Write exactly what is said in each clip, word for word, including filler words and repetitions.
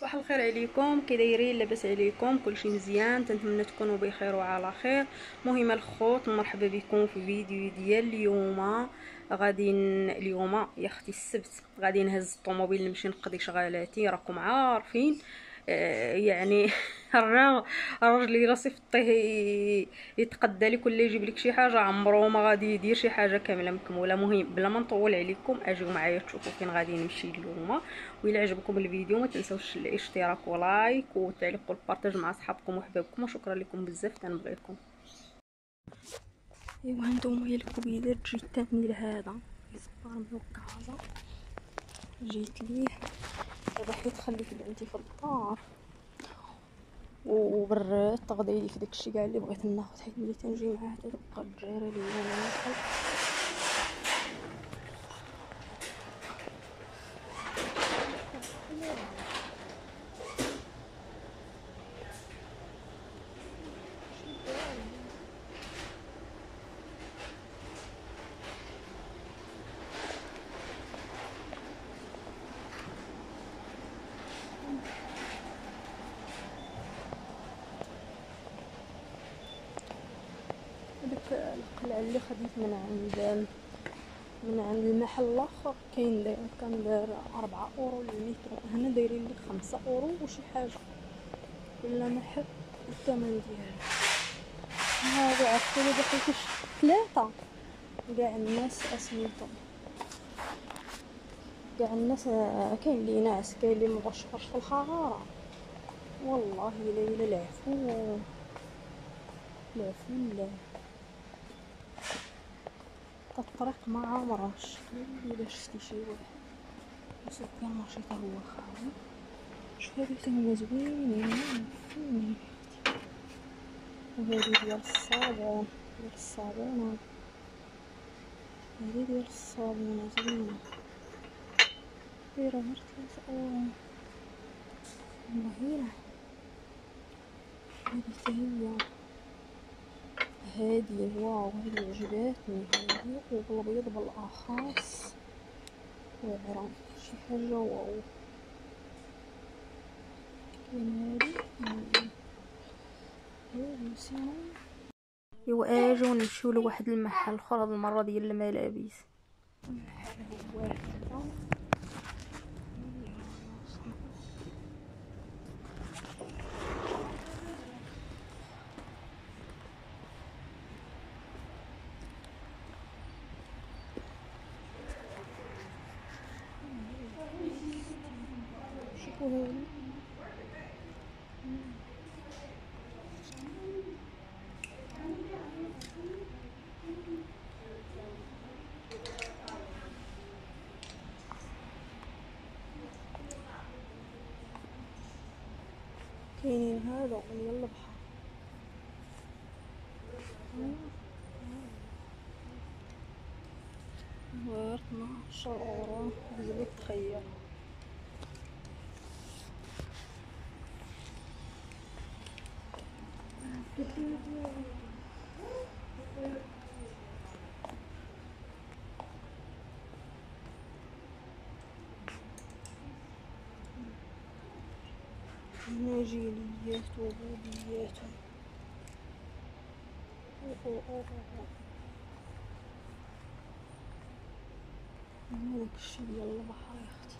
صباح الخير عليكم، كي دايرين؟ لاباس عليكم؟ كلشي مزيان؟ تنتمنى تكونوا بخير وعلى خير. مهمه الخوت، مرحبا بكم في فيديو ديال اليوم. غادي اليوم يا اختي السبت غادي نهز الطوموبيل نمشي نقضي شغالاتي، راكم عارفين. آه يعني راه الراجل اللي صيفطيه يتقدى لك ولا يجيب لك شي حاجه عمرو ما غادي يدير شي حاجه كامله مكموله. مهم بلا ما نطول عليكم، اجيو معايا تشوفوا فين غادي نمشي اليوم. وإلا عجبكم الفيديو ما تنساوش الاشتراك ولايك والتعليق والبارطاج مع صحابكم وحبابكم، وشكرا لكم بزاف، تنبغيكم. ايوا هانتوما هي الكبيده تجي الثمن هذا الصبار موكع هذا جيت ليه دابا حيت خليت بنتي في الدار وبرات تغدي لي في داكشي كاع اللي بغيت ناخذ، حيت ملي تنجي معاه تبقى الجيره ليا انا القلعه اللي خديت من عند من عند المحل الاخر. كاين داير كان داير أربعة اورو للمتر، هنا دايرين لي خمسة اورو وشي حاجه ولا محل الثمن ديالها. هذا عرفتو اللي دخلت ثلاثه كاع الناس اسميتهم كاع الناس، كاين اللي ناعس كاين اللي مبشرش في الحراره. والله ليلى العفو العفو لا الطريق ما عمرهاش الا شفتي شي واحد وسوق المارشي حتى هو خاوي. شوف هادو تما زوينين زوينين، وهادي ديال الصابون ديال الصابون هادي ديال الصابون زوينة دايرة غير ثلاثة أورو. والله هادي تا هي هادي واو هادي عجباتني هادي وبالبيض بالاخص واعره شي حاجه واو. كاين هادي هادي سيمون. ايوا اجيو نمشيو لواحد المحل اخر هاد المره ديال الملابس. المحل هو هذا كاينين هادو ديال البحر غير اثنا عشر اورو ديال التخيل. نجيليات وبوديات مالك الشي ديال البحر يا اختي.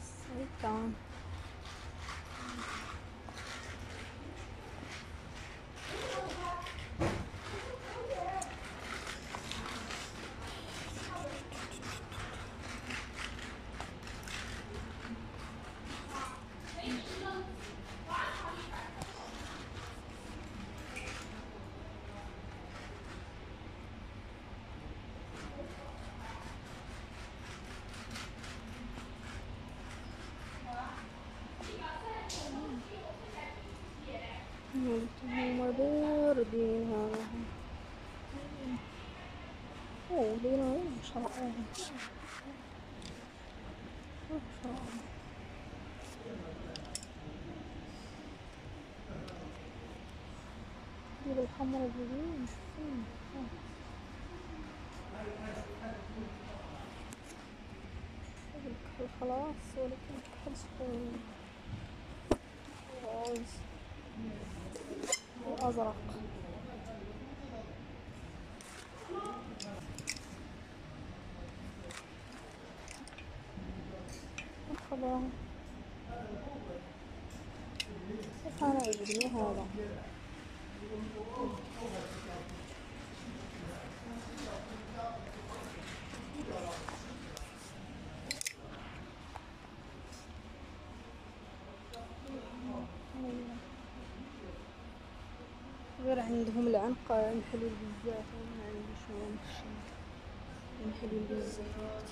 السلطان هما باردين هاهم او ديرو شرقهم شرقهم دي بالحمرا دي مش فاهم الكحل خلاص ولكن الكحل صغير وعوز وأزرق. مرحبا كيف أنا أجيبني هذا غير عندهم العنقة محلول بالزيت وما عنديش هو محلول بالزيت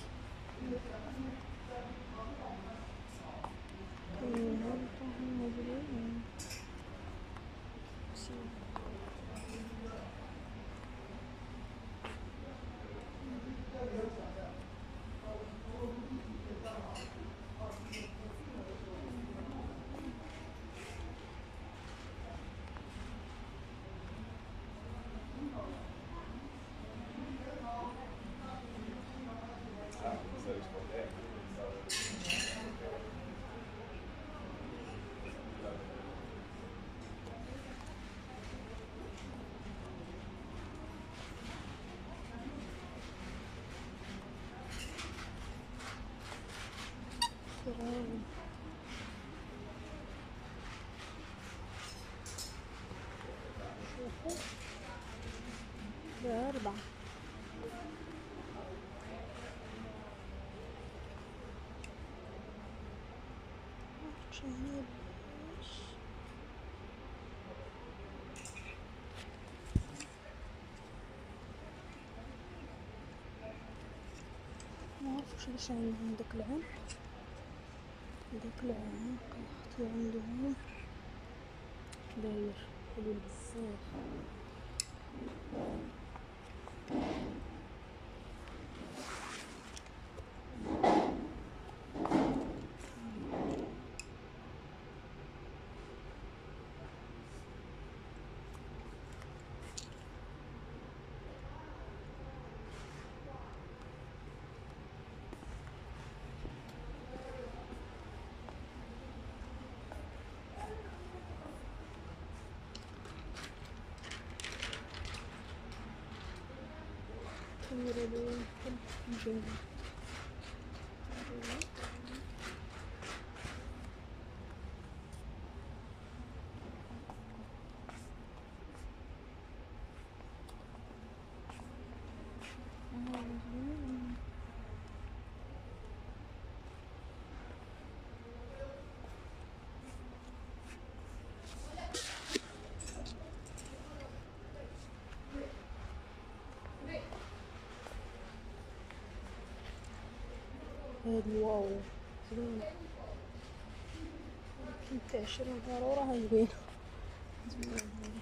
بأربعة شهير ما عرفش ليش عندهم داك العمق داك العمق اختي عندهم داير حلو بزاف. Merhaba. هاد الواو زوين ولكن تاع عشرين ضرورة هاي زوينة زوينة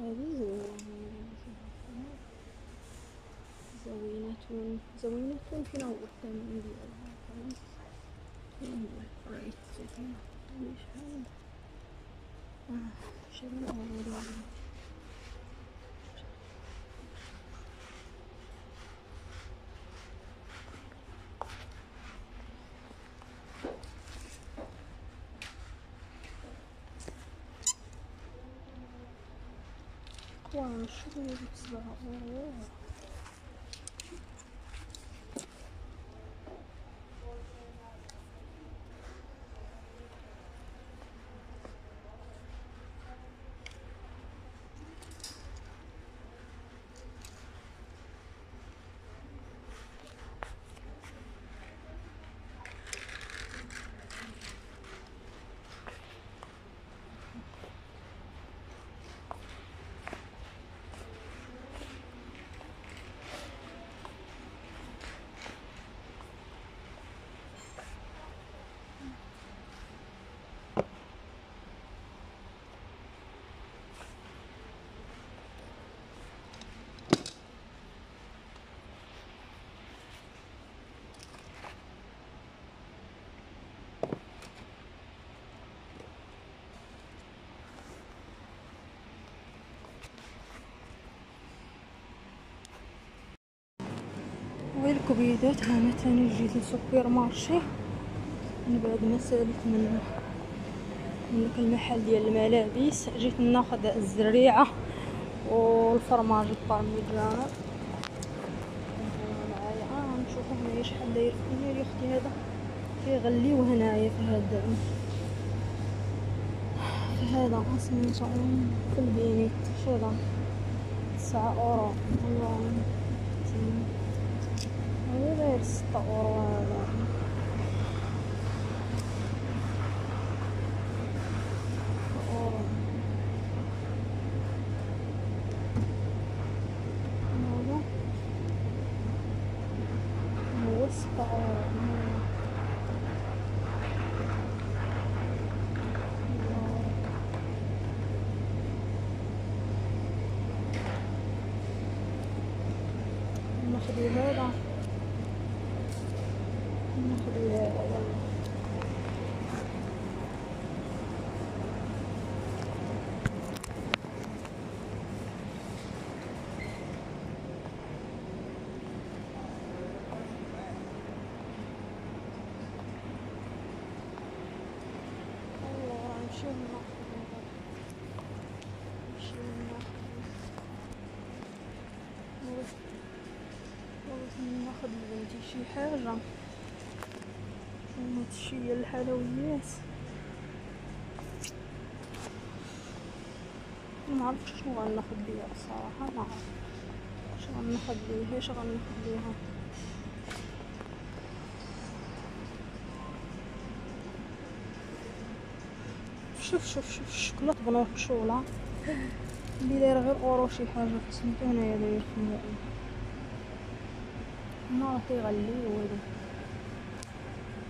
هاذي زوينة زوينة في نوع الثمن ديالها 와, 슈그레이 립스다. 오. الكبيدات ها مثلا جيت للسوبر مارشي من بعد ما سالت من هذاك المحل ديال الملابس. جيت ناخذ الزريعه والفرماج البارميجان معايا. اه نشوفوا هنايا شحال داير فيا يا اختي. هذا كيغليو هنايا في هذا في هذا اصلا في البينيت شحال تسعة اورو والله غير ستة اورو. هذا هو ستة اورو. ناخذ هذا ناخذ لبنتي شي حاجه. هادشي هي الحلويات ما عرفتش شنو غناخذ ليها الصراحه. ما عرفتش شنو غناخذ ليها اش غناخذ ليها شوف شوف شوف الشوكولاط بنور بشوله اللي داير غير اورو شي حاجه سميتو هنايا داير فيها ما كيغلي والو.